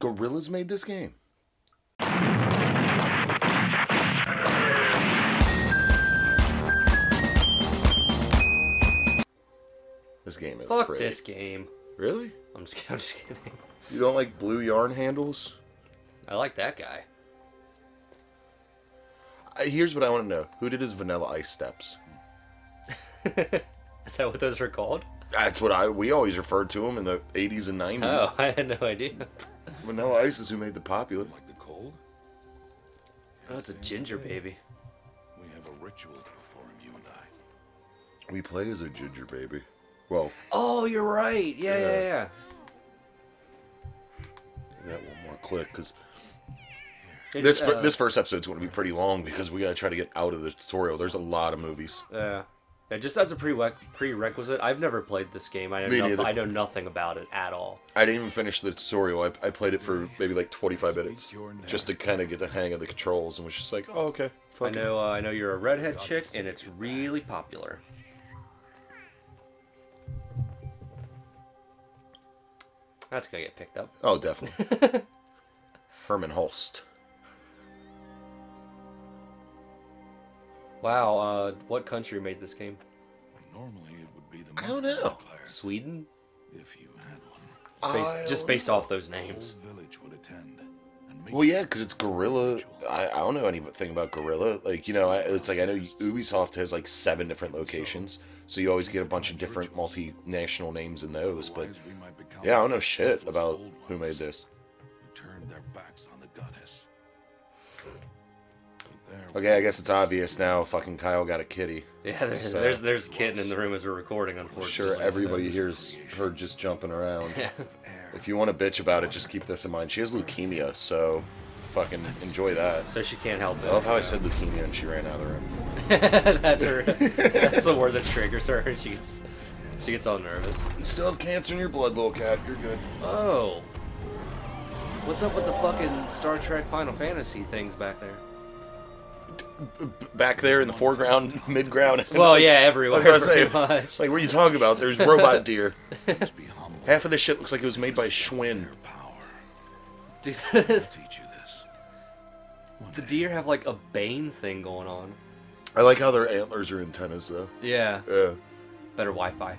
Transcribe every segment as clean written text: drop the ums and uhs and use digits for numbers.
Guerrilla's made this game. This game is pretty. Fuck this game. Really? I'm just kidding. You don't like blue yarn handles? I like that guy. Here's what I want to know. Who did his Vanilla Ice steps? Is that what those were called? That's what we always referred to them in the 80s and 90s. Oh, I had no idea. Vanilla Ice is who made the popular. Like the cold? Oh, it's a ginger baby. We have a ritual to perform, you and I. We play as a ginger baby. Well. Oh, you're right. Yeah, yeah, yeah. I got one more click because this first episode's going to be pretty long because we got to try to get out of the tutorial. There's a lot of movies. Yeah. Yeah, just as a prerequisite, I've never played this game. I know nothing about it at all. I didn't even finish the tutorial. I played it for maybe like 25 minutes just to kind of get the hang of the controls and was just like, oh, okay. Fuck it. I know you're a redhead chick and it's really popular. That's going to get picked up. Oh, definitely. Herman Holst. Wow, what country made this game? Normally it would be the... I don't know. Sweden? If you had one. Just based off those names. Village would attend. Well, yeah, because it's Guerrilla. I don't know anything about Guerrilla. Like, you know, it's like I know Ubisoft has like 7 different locations, so you always get a bunch of different multinational names in those. But yeah, I don't know shit about who made this. Turned their backs on the goddess. Okay, I guess it's obvious now. Fucking Kyle got a kitty. Yeah, there's a kitten in the room as we're recording, unfortunately. Sure, everybody here's her just jumping around. Yeah. If you want to bitch about it, just keep this in mind. She has leukemia, so fucking enjoy that. So she can't help it. I love how I said leukemia and she ran out of the room. That's her. That's the word that triggers her. She gets all nervous. You still have cancer in your blood, little cat. You're good. Oh. What's up with the fucking Star Trek Final Fantasy things back there? Back there in the foreground, mid-ground. Well, like, yeah, everywhere, pretty much. Like, what are you talking about? There's robot deer. Half of this shit looks like it was made by Schwinn. Dude, the deer have, like, a Bane thing going on. I like how their antlers are antennas, though. Yeah. Better Wi-Fi.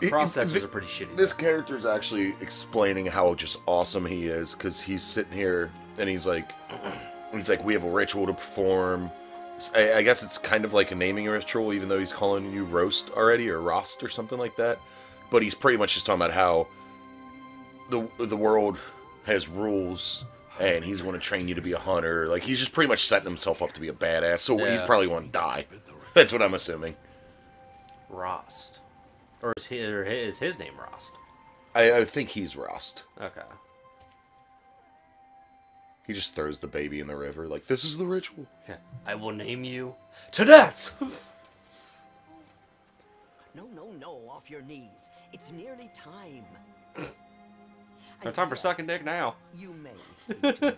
Processors are pretty shitty. This character's actually explaining how just awesome he is, because he's sitting here, and he's like, we have a ritual to perform. I guess it's kind of like a naming ritual, even though he's calling you Roast already, or Rost, or something like that. But he's pretty much just talking about how the world has rules, and he's going to train you to be a hunter. Like, he's just pretty much setting himself up to be a badass, so he's probably going to die. That's what I'm assuming. Rost. Or is his name Rost? I think he's Rost. Okay. He just throws the baby in the river, like, this is the ritual. Yeah. I will name you to death! No, no, no, off your knees. It's nearly time. No time for sucking dick now. You may speak to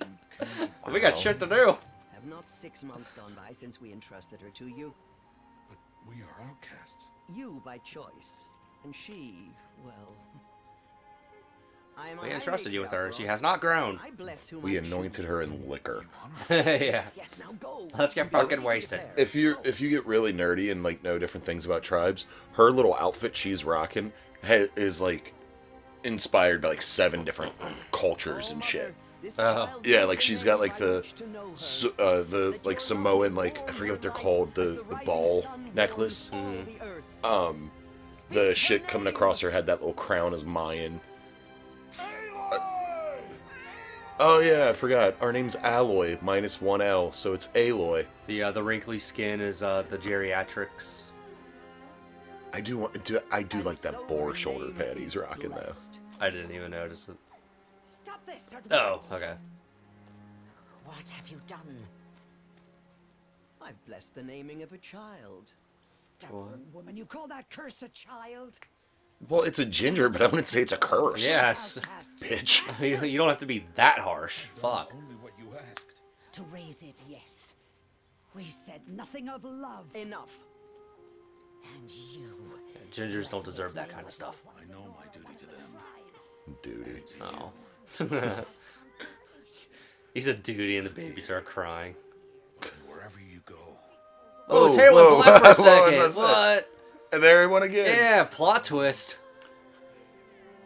me. We got shit to do. Have not 6 months gone by since we entrusted her to you? But we are outcasts. You by choice. And she, well... We entrusted you with her. She has not grown. We anointed her in liquor. Yeah. Let's get fucking wasted. If you get really nerdy and like know different things about tribes, her little outfit she's rocking is like inspired by like 7 different cultures and shit. Oh. Yeah, like she's got like the like Samoan, like I forget what they're called, the ball necklace. Mm-hmm. The shit coming across her head, that little crown is Mayan. Oh yeah, I forgot. Our name's Aloy, minus 1 L, so it's Aloy. The wrinkly skin is the geriatrics. I do like that boar shoulder pad he's rocking though. I didn't even notice it. Stop this! Oh, okay. What have you done? I've blessed the naming of a child. Stubborn woman, you call that curse a child? Well, it's a ginger, but I wouldn't say it's a curse. Yes, bitch. You don't have to be that harsh. Fuck. Only what you asked. To raise it, yes. We said nothing of love. Enough. And you. Yeah, gingers don't deserve that kind of stuff. I know my duty to them. Duty. Oh. He said duty and the babies start crying. Wherever you go. Oh, his hair went black for a second. What? And there he went again. Yeah, plot twist.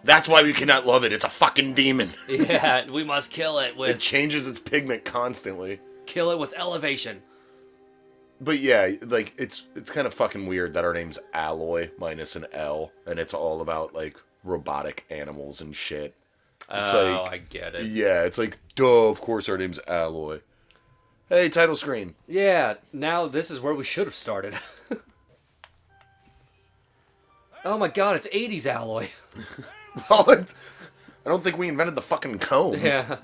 That's why we cannot love it. It's a fucking demon. Yeah, we must kill it with... It changes its pigment constantly. Kill it with elevation. But yeah, like, it's kind of fucking weird that our name's Aloy minus an L, and it's all about, like, robotic animals and shit. It's oh, like, I get it. Yeah, it's like, duh, of course our name's Aloy. Hey, title screen. Yeah, now this is where we should have started. Oh my god, it's 80s Aloy. Well, I don't think we invented the fucking cone. Yeah.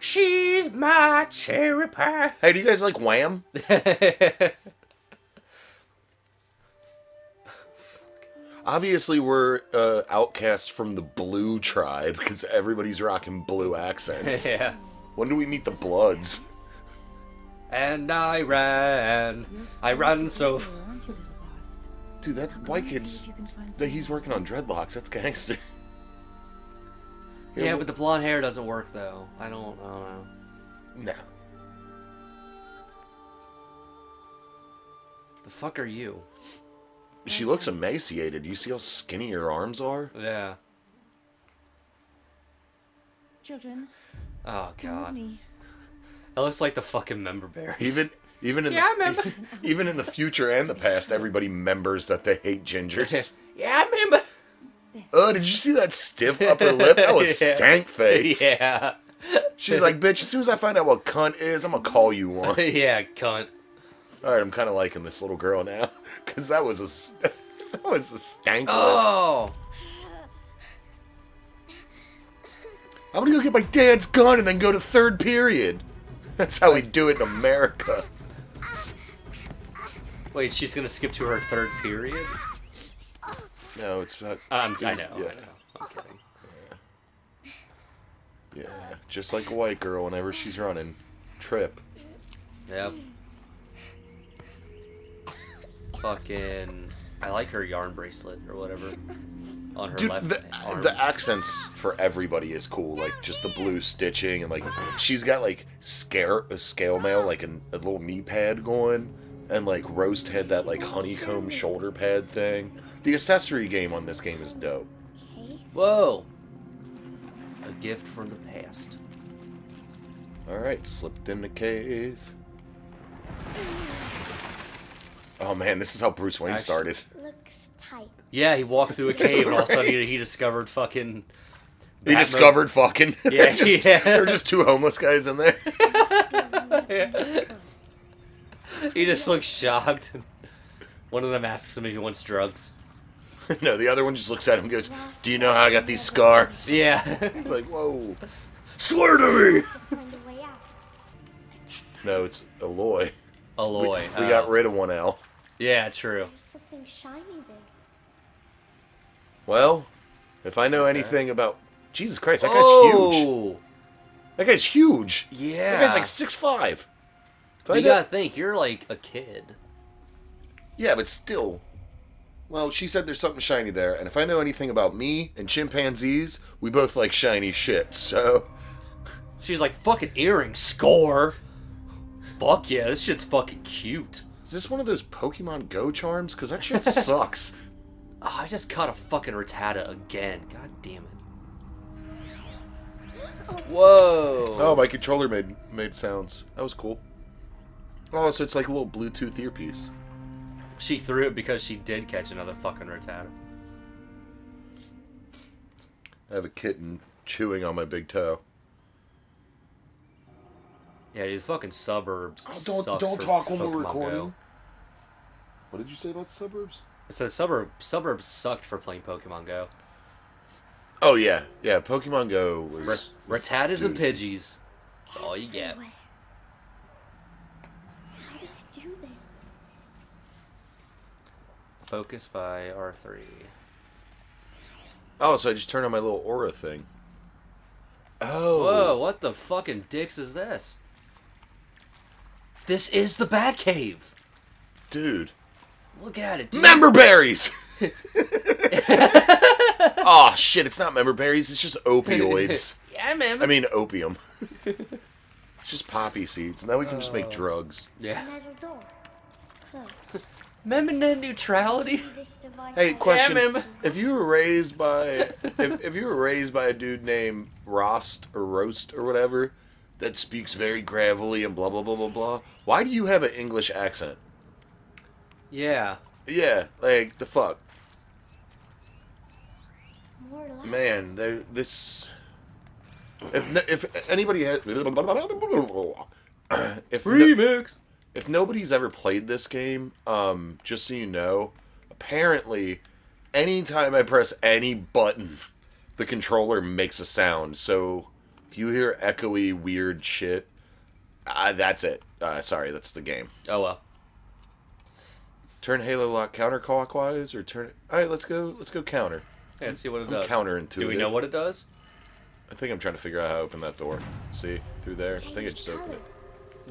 She's my cherry pie. Hey, do you guys like Wham? Obviously, we're outcasts from the blue tribe because everybody's rocking blue accents. Yeah. When do we meet the Bloods? And I ran so. Dude, that white kid's. He's working on dreadlocks. That's gangster. Yeah, but the blonde hair doesn't work though. I don't know. No. The fuck are you? She looks emaciated. You see how skinny her arms are? Yeah. Children. Oh god. That looks like the fucking member berries. Even in the future and the past, everybody remembers that they hate gingers. Yeah, I remember. Oh, did you see that stiff upper lip? That was stank face. Yeah. She's like, bitch, as soon as I find out what cunt is, I'm going to call you one. Yeah, cunt. All right, I'm kind of liking this little girl now. Because that was a stank lip. I'm going to go get my dad's gun and then go to third period. That's how we do it in America. Wait, she's going to skip to her third period? No, it's not. I know. I'm kidding. Yeah. Yeah, just like a white girl whenever she's running. Trip. Yep. Fucking. I like her yarn bracelet or whatever. On her left arm. The accents for everybody is cool. Like, just the blue stitching and, like, she's got, like, scale mail, like a little knee pad going. And, like, Rost had that, like, honeycomb shoulder pad thing. The accessory game on this game is dope. Whoa! A gift from the past. Alright, slipped in the cave. Oh, man, this is how Bruce Wayne started. Looks tight. Yeah, he walked through a cave, and all of a sudden he discovered fucking... Batman. He discovered fucking... Yeah, There were just two homeless guys in there. Yeah. He just looks shocked. One of them asks him if he wants drugs. No, the other one just looks at him and goes, do you know how I got these scars? Yeah. He's like, whoa. Swear to me! No, it's Aloy. Aloy. We got rid of one L. Yeah, true. There's something shiny there. Well, if I know anything about... Jesus Christ, that guy's huge. That guy's huge. Yeah. That guy's like 6'5". But you gotta think, you're like a kid. Yeah, but still. Well, she said there's something shiny there, and if I know anything about me and chimpanzees, we both like shiny shit, so... She's like, fucking earring, score! Fuck yeah, this shit's fucking cute. Is this one of those Pokemon Go charms? Because that shit sucks. Oh, I just caught a fucking Rattata again. God damn it. Whoa! Oh, my controller made sounds. That was cool. Oh, so it's like a little Bluetooth earpiece. She threw it because she did catch another fucking Rattata. I have a kitten chewing on my big toe. Yeah, dude, the fucking suburbs. Oh, don't talk when we're recording. Go. What did you say about suburbs? I said suburbs sucked for playing Pokemon Go. Oh yeah, yeah. Pokemon Go was Rattatas and Pidgeys. That's all you get. Focus by R3. Oh, so I just turned on my little aura thing. Oh. Whoa, what the fucking dicks is this? This is the Batcave! Dude. Look at it, dude. Member berries! Oh, shit, it's not member berries, it's just opioioids. Yeah, man. I mean, opium. It's just poppy seeds. Now we can just make drugs. Yeah. Remember net neutrality? Hey, question. Yeah, if you were raised by if you were raised by a dude named Rost or Roast or whatever that speaks very gravelly and blah blah blah blah blah, why do you have an English accent? Yeah. Yeah, like the fuck. Man, this if anybody has remix. If nobody's ever played this game, just so you know, apparently, anytime I press any button, the controller makes a sound. So if you hear echoey, weird shit, that's it. Sorry, that's the game. Oh, well. Turn Halo lock counterclockwise or turn... All right, let's go counter. Yeah, let's see what it does. Counterintuitive. Do we know what it does? I think I'm trying to figure out how to open that door. See? Through there. I think I just opened it.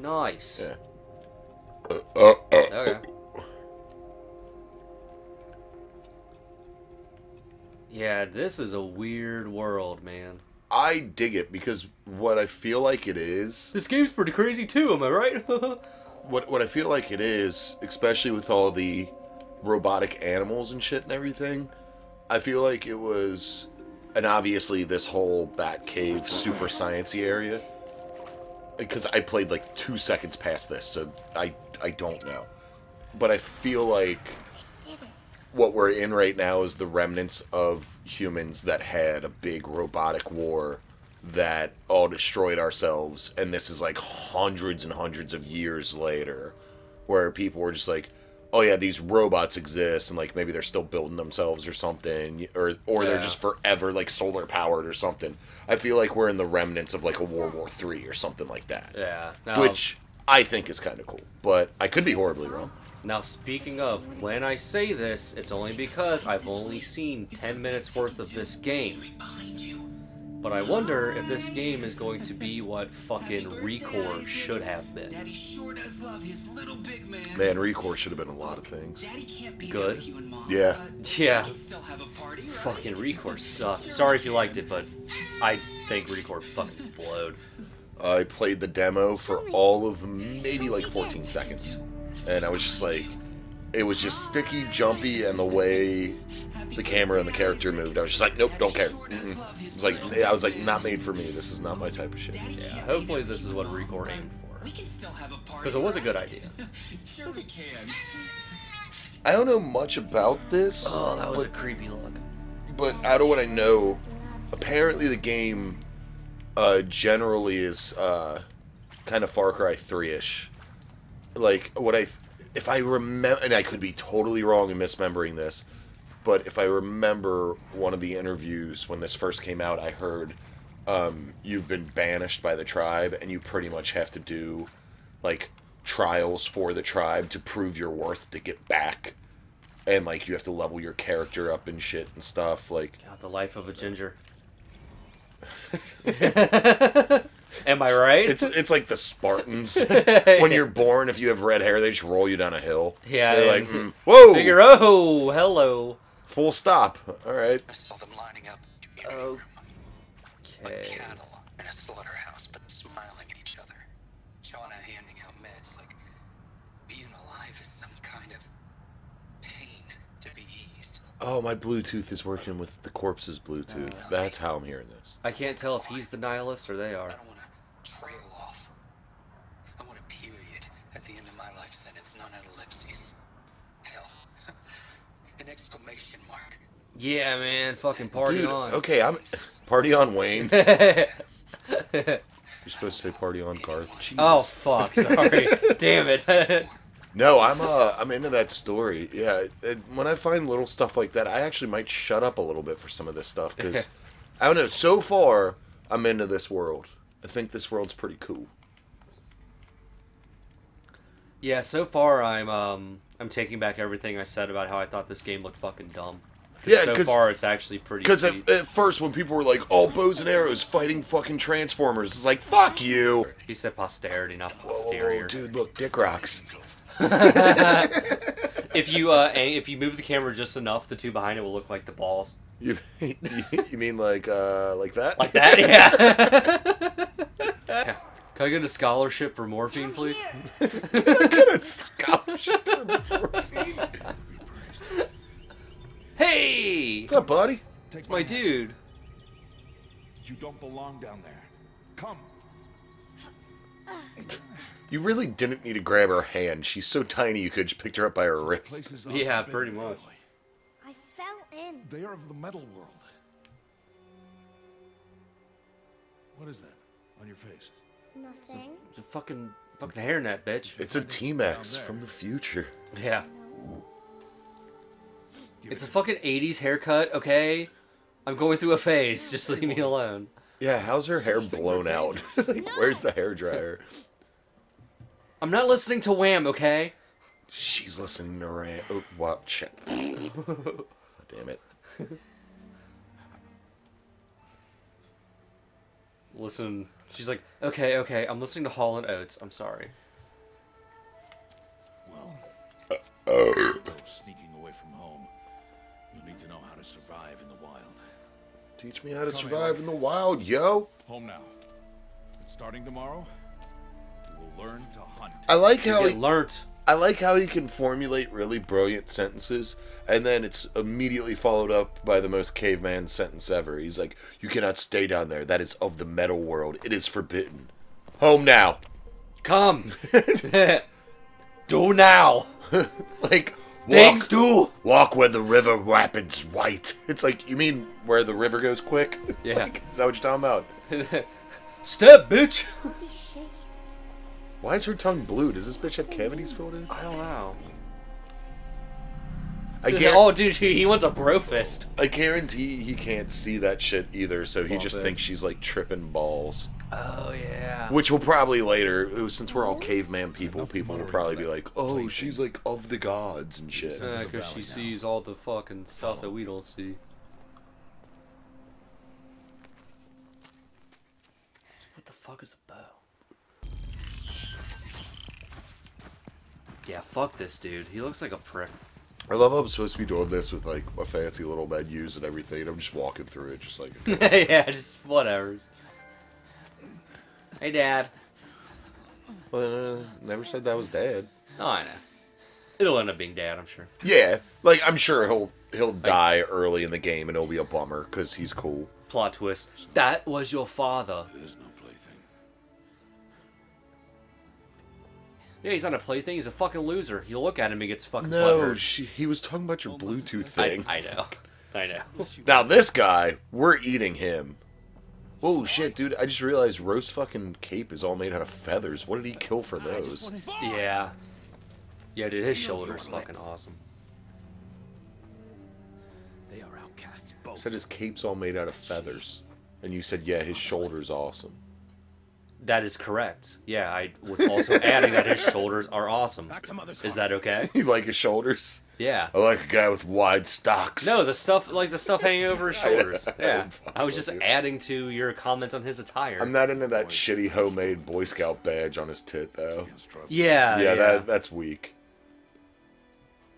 Nice. Yeah. Okay. Yeah, this is a weird world, man. I dig it because what I feel like it is. This game's pretty crazy too, am I right? What I feel like it is, especially with all the robotic animals and shit and everything, I feel like it was, and obviously this whole Batcave super science-y area. Because I played like 2 seconds past this, so I don't know. But I feel like what we're in right now is the remnants of humans that had a big robotic war that all destroyed ourselves. And this is like hundreds and hundreds of years later where people were just like, oh yeah, these robots exist. And like maybe they're still building themselves or something. Or they're just forever like solar powered or something. I feel like we're in the remnants of like a World War III or something like that. Yeah. No. Which... I think it's kind of cool, but I could be horribly wrong. Now, speaking of, when I say this, it's only because I've only seen 10 minutes worth of this game. But I wonder if this game is going to be what fucking Recore should have been. Man, Recore should have been a lot of things. Good? Yeah. Yeah. Fucking Recore sucked. Sorry if you liked it, but I think Recore fucking blowed. I played the demo for all of maybe like 14 seconds. And I was just like, it was just sticky, jumpy, and the way the camera and the character moved, I was just like, nope, don't care. It was like, I was like, not made for me. This is not my type of shit. Yeah, hopefully this is what Recore aimed for. Because it was a good idea. I don't know much about this. Oh, that was a creepy look. But out of what I know, apparently the game... generally is kind of Far Cry 3-ish. Like, what if I remember, and I could be totally wrong in misremembering this, but if I remember one of the interviews when this first came out, I heard you've been banished by the tribe, and you pretty much have to do, like, trials for the tribe to prove your worth to get back. And, like, you have to level your character up and shit and stuff. Like, God, the life of a ginger. Am I right? It's like the Spartans. When you're born, if you have red hair, they just roll you down a hill. Yeah. They're like, whoa! Figure, oh, hello. Full stop. All right. I saw them lining up. Okay. Cattle in a slaughterhouse, but smiling at each other. Shauna handing out meds like being alive is some kind of pain to be eased. Oh, my Bluetooth is working with the corpse's Bluetooth. That's how I'm hearing this. I can't tell if he's the nihilist or they are. I don't want to trail off. I want a period at the end of my life sentence, not an ellipsis. Hell. An exclamation mark. Yeah, man. Fucking party on. Okay, I'm... Party on, Wayne. You're supposed to say party on, Garth. Jesus. Oh, fuck. Sorry. Damn it. No, I'm into that story. Yeah, when I find little stuff like that, I actually might shut up a little bit for some of this stuff, because I don't know, so far, I'm into this world. I think this world's pretty cool. Yeah, so far, I'm taking back everything I said about how I thought this game looked fucking dumb. Yeah, so far, it's actually pretty Because at first, when people were like, all bows and arrows fighting fucking Transformers, it's like, fuck you! He said posterity, not posterior. Oh, dude, look, dick rocks. If you move the camera just enough, the two behind it will look like the balls. You mean like that? Like that? Yeah. Yeah. Can I get a scholarship for morphine, please? Can I get a scholarship for morphine? Hey! What's up, buddy? It's my dude. You don't belong down there. Come. You really didn't need to grab her hand. She's so tiny you could just pick her up by her wrist. Yeah, pretty much. I fell in. They are of the metal world. What is that on your face? Nothing. It's a fucking hairnet, bitch. It's a T-Max from the future. Yeah. It's a fucking 80s haircut, okay? I'm going through a phase. Just leave me alone. Yeah, how's her hair blown out? Like, where's the hairdryer? I'm not listening to Wham, okay? She's listening to Ram. Oh, wow. Oh, damn it. Listen. She's like, okay, okay, I'm listening to Hall & Oates. I'm sorry. Well, sneaking away from home, you'll need to know how to survive in the wild. Teach me how to survive in the wild, yo. Home now. Starting tomorrow, you will learn to hunt. I like how he can formulate really brilliant sentences, and then it's immediately followed up by the most caveman sentence ever. He's like, "You cannot stay down there. That is of the metal world. It is forbidden. Home now. Come. Do now." Like. Things do! Walk where the river rapids white. It's like, you mean where the river goes quick? Yeah. Like, is that what you're talking about? Step, bitch! Why is her tongue blue? Does this bitch have cavities filled in? I don't know. Oh, dude, he wants a bro fist. I guarantee he can't see that shit either, so he just thinks she's, like, tripping balls. Oh, yeah. Which will probably later, since we're all caveman people, people will probably be like, oh, she's, like, of the gods and shit. Yeah, because she sees all the fucking stuff that we don't see. What the fuck is a bow? Yeah, fuck this dude. He looks like a prick. I love how I'm supposed to be doing this with, like, my fancy little menus and everything. I'm just walking through it, just like... Yeah, just whatever. Hey, Dad. Well, never said that was Dad. Oh, I know. It'll end up being Dad, I'm sure. Yeah, like, I'm sure he'll die early in the game and it'll be a bummer, because he's cool. Plot twist. That was your father. It is no plaything. Yeah, he's not a plaything. He's a fucking loser. You look at him, he gets fucking butthurt. He was talking about your Bluetooth thing. I know. I know. Now, this guy, we're eating him. Oh shit, dude! I just realized Rost fucking cape is all made out of feathers. What did he kill for those? Yeah, yeah, dude. His shoulder's fucking awesome. They are outcasts. I said his cape's all made out of feathers, and you said yeah, his shoulder's awesome. That is correct. Yeah, I was also adding that his shoulders are awesome. Is that okay? You like his shoulders? Yeah. I like a guy with wide stocks. No, the stuff hanging over his shoulders. Yeah. I was just adding to your comment on his attire. I'm not into that shitty homemade Boy Scout badge on his tit though. Yeah. Yeah, that's weak.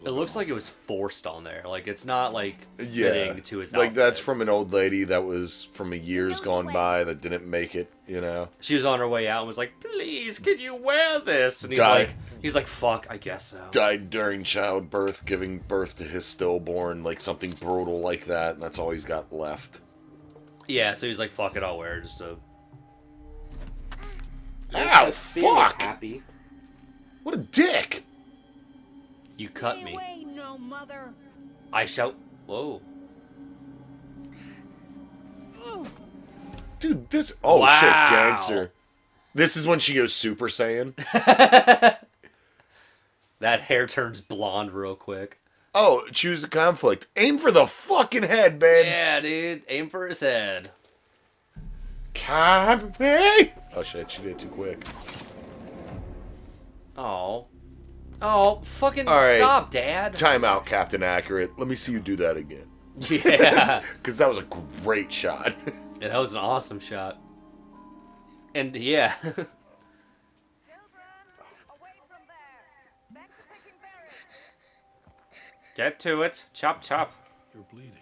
It looks like it was forced on there. Like it's not like fitting to his outfit. Like that's from an old lady that was from a years gone by that didn't make it. You know, she was on her way out and was like, "Please, can you wear this?" And he's like, "Fuck, I guess so." Died during childbirth, giving birth to his stillborn, like something brutal like that, and that's all he's got left. Yeah, so he's like, "Fuck it, I'll wear it." Just so. Ow! Fuck! Happy. What a dick! You cut me. No, mother. I shall. Whoa. Dude, this. Oh, wow. Shit, gangster. This is when she goes Super Saiyan. That hair turns blonde real quick. Oh, choose a conflict. Aim for the fucking head, man. Yeah, dude. Aim for his head. Copy. Oh, shit. She did it too quick. Oh. Oh, fucking right. Stop, Dad. Time out, Captain Accurate. Let me see you do that again. Yeah. Because that was a great shot. Yeah, that was an awesome shot. And, yeah. Children, away from there. Back to picking berries. Get to it. Chop, chop. You're bleeding.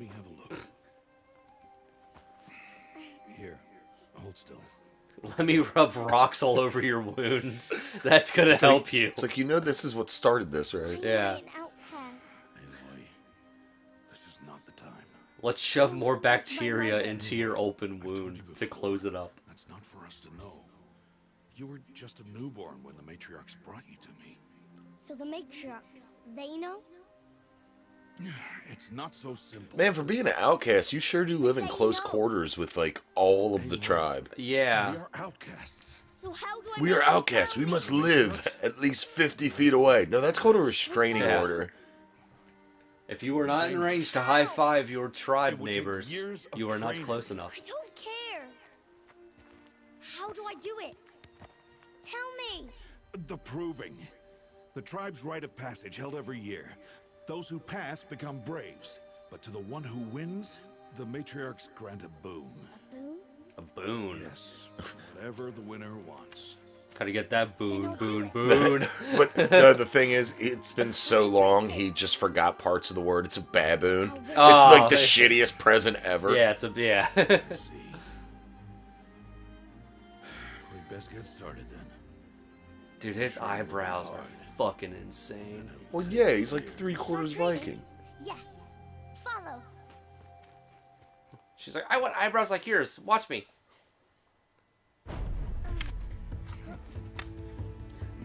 me have a look. Here, hold still. Let me rub rocks all over your wounds. That's gonna help you. It's like, you know, this is what started this, right? Yeah. Aloy, this is not the time. Let's shove more bacteria into your open wound to close it up. That's not for us to know. You were just a newborn when the matriarchs brought you to me. So the matriarchs, they know? It's not so simple. Man, for being an outcast, you sure do live in close quarters with, like, all of the tribe. Yeah. We are outcasts. So how do I we are outcasts. We must live at least 50 feet away. No, that's called a restraining order. If you were not in range to high-five your tribe neighbors, you are not close enough. I don't care. How do I do it? Tell me. The proving. The tribe's rite of passage held every year. Those who pass become braves, but to the one who wins, the matriarchs grant a boon. A boon? Yes, whatever the winner wants. Gotta get that boon, boon, boon. But no, the thing is, it's been so long, he just forgot parts of the word. It's a baboon. Oh, it's like the shittiest present ever. Yeah, it's a, yeah. We'd best get started then. Dude, his eyebrows are fucking insane. Well, yeah, he's like three-quarters Viking. Yes, follow. She's like, I want eyebrows like yours. Watch me.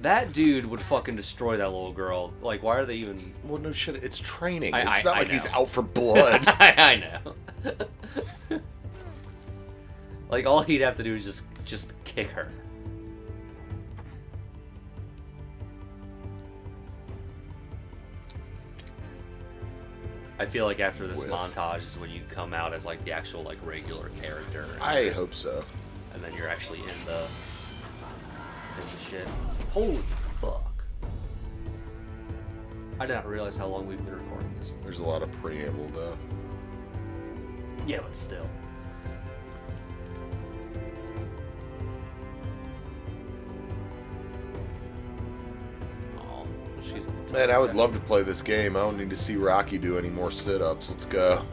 That dude would fucking destroy that little girl. Like, why are they even... Well, no shit, it's training. It's not like he's out for blood. I know. Like, all he'd have to do is just kick her. I feel like after this montage is when you come out as like the actual like regular character. I hope so. And then you're actually in the shit. Holy fuck! I did not realize how long we've been recording this. There's a lot of preamble though. Yeah, but still. Man, I would love to play this game. I don't need to see Rocky do any more sit-ups. Let's go.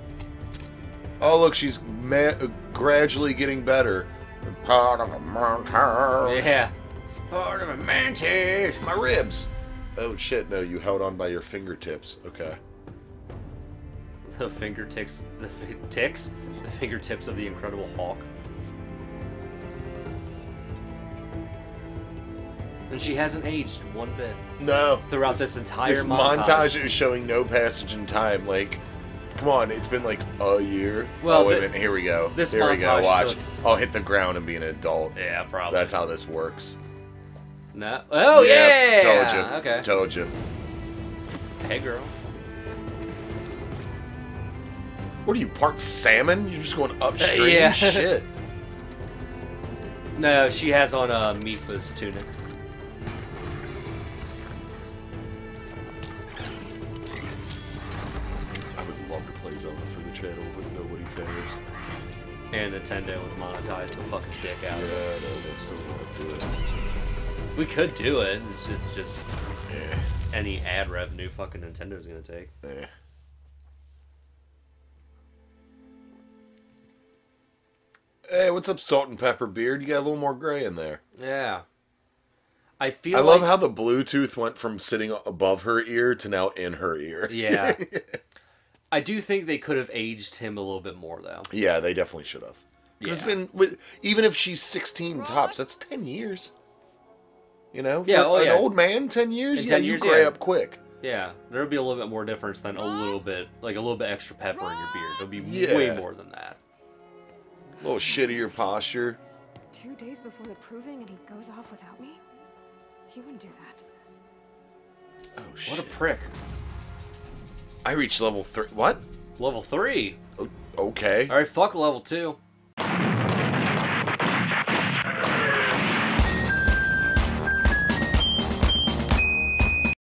Oh, look, she's gradually getting better. I'm part of a mantis. Yeah. Part of a mantis. My ribs. Oh, shit. No, you held on by your fingertips. Okay. The fingertips. The ticks? The fingertips of the Incredible Hulk. And she hasn't aged one bit. No. Throughout this entire montage. This montage is showing no passage in time. Like, come on, it's been like a year. Well, oh, wait a minute, here we go. This here we go, watch. I'll hit the ground and be an adult. Yeah, probably. That's how this works. No. Oh, yeah! Told you. Okay. Told you. Hey, girl. What are you, part salmon? You're just going upstream and shit. No, she has on Mipha's tunic. And Nintendo would monetize the fucking dick out of it. Yeah, no, they still want to do it. We could do it. It's just any ad revenue fucking Nintendo's gonna take. Yeah. Hey, what's up, Salt and Pepper Beard? You got a little more gray in there. Yeah. I feel. I love how the Bluetooth went from sitting above her ear to now in her ear. Yeah. I do think they could have aged him a little bit more, though. Yeah, they definitely should have. Because it's been, even if she's 16 tops, that's 10 years. You know? Yeah, oh, an old man, 10 years? In 10 years, you gray up quick. Yeah, there would be a little bit more difference than a little bit, like a little bit extra pepper in your beard. There would be way more than that. A little shittier posture. 2 days before the proving and he goes off without me? He wouldn't do that. Oh, shit. What a prick. I reached level 3. What? Level 3? Okay. Alright, fuck level 2.